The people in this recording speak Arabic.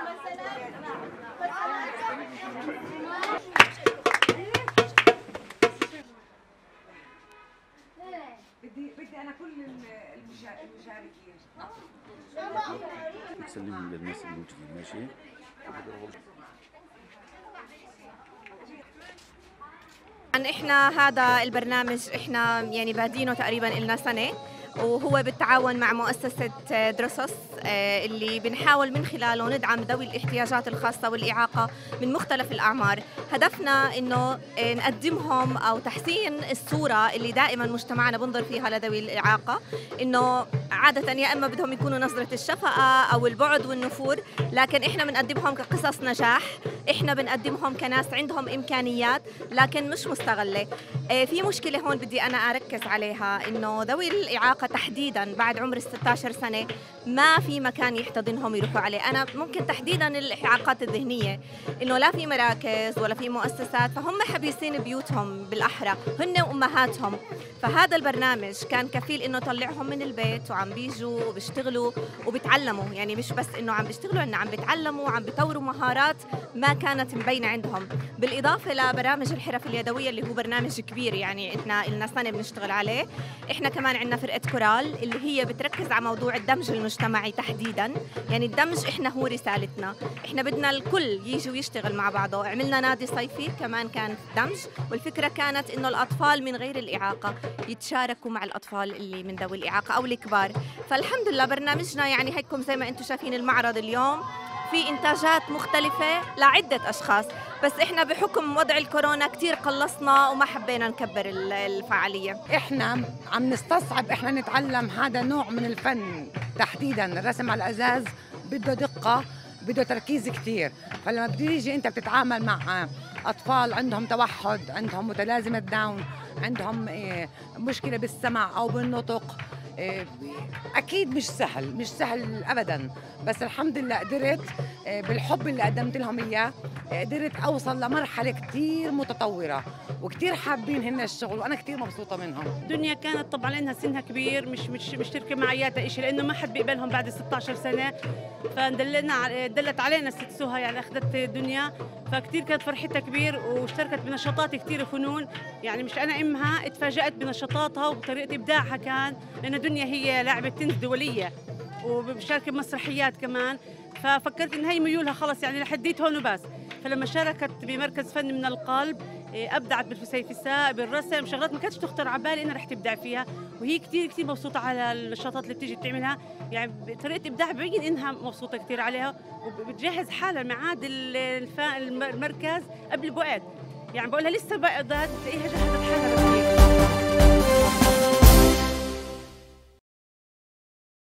بدي انا كل المشاركين سلمهم للناس اللي موجودين ماشي؟ احنا هذا البرنامج احنا يعني بادينه تقريبا لنا سنه، وهو بالتعاون مع مؤسسة درسوس اللي بنحاول من خلاله ندعم ذوي الاحتياجات الخاصة والإعاقة من مختلف الأعمار. هدفنا إنه نقدمهم أو تحسين الصورة اللي دائما مجتمعنا بنظر فيها لذوي الإعاقة، إنه عادة يا إما بدهم يكونوا نظرة الشفقة أو البعد والنفور، لكن إحنا بنقدمهم كقصص نجاح، إحنا بنقدمهم كناس عندهم إمكانيات لكن مش مستغلة. في مشكلة هون بدي أنا أركز عليها، إنه ذوي الإعاقة تحديدا بعد عمر 16 سنة ما في مكان يحتضنهم يروحوا عليه. أنا ممكن تحديدا الإعاقات الذهنية، إنه لا في مراكز ولا في مؤسسات، فهم حبيسين بيوتهم بالأحرى هن وأمهاتهم. فهذا البرنامج كان كفيل إنه طلعهم من البيت وعم بيجوا وبيشتغلوا وبيتعلموا، يعني مش بس إنه عم بيشتغلوا، إنه عم بيتعلموا وعم بيطوروا مهارات ما كانت مبينة عندهم. بالإضافة لبرامج الحرف اليدوية اللي هو برنامج كبير، يعني إحنا لنا سنة بنشتغل عليه. إحنا كمان عندنا فرقة كورال اللي هي بتركز على موضوع الدمج المجتمعي تحديدا، يعني الدمج إحنا هو رسالتنا، إحنا بدنا الكل يجي ويشتغل مع بعضه. عملنا نادي صيفي كمان كان دمج، والفكرة كانت إنه الأطفال من غير الإعاقة يتشاركوا مع الأطفال اللي من ذوي الإعاقة أو الكبار. فالحمد لله برنامجنا يعني هيكم زي ما أنتم شايفين المعرض اليوم في إنتاجات مختلفة لعدة أشخاص، بس إحنا بحكم وضع الكورونا كتير قلصنا وما حبينا نكبر الفعالية. إحنا عم نستصعب إحنا نتعلم هذا النوع من الفن تحديداً. الرسم على الأزاز بده دقة، بده تركيز كتير، فلما بتيجي أنت بتتعامل مع أطفال عندهم توحد، عندهم متلازمة داون، عندهم مشكلة بالسمع أو بالنطق، أكيد مش سهل، مش سهل أبداً. بس الحمد لله قدرت بالحب اللي قدمت لهم إياه قدرت أوصل لمرحلة كتير متطورة، وكتير حابين هن الشغل، وأنا كتير مبسوطة منهم. دنيا كانت طبعاً لأنها سنها كبير مش مشتركة معياتها إشي، لأنه ما حد بيقبلهم بعد 16 سنة، فدلنا دلت علينا الست سهى، يعني أخذت دنيا، فكتير كانت فرحتها كبير واشتركت بنشاطات كتير وفنون. يعني مش أنا أمها اتفاجأت بنشاطاتها وبطريقة إبداعها، كان لأن دنيا هي لاعبة تنس دولية وبشاركة بمسرحيات كمان، ففكرت إن هي ميولها خلص يعني لحديت هون وبس. فلما شاركت بمركز فن من القلب أبدعت بالفسيفساء، بالرسم، شغلات ما كانتش تخطر على بالي أنا رح تبدع فيها، وهي كتير كتير مبسوطة على النشاطات اللي بتيجي بتعملها، يعني بطريقة إبداع ببين إنها مبسوطة كتير عليها، وبتجهز حالها ميعاد المركز قبل بوقت، يعني بقولها لسه بقدر تلاقيها جهزت حالها.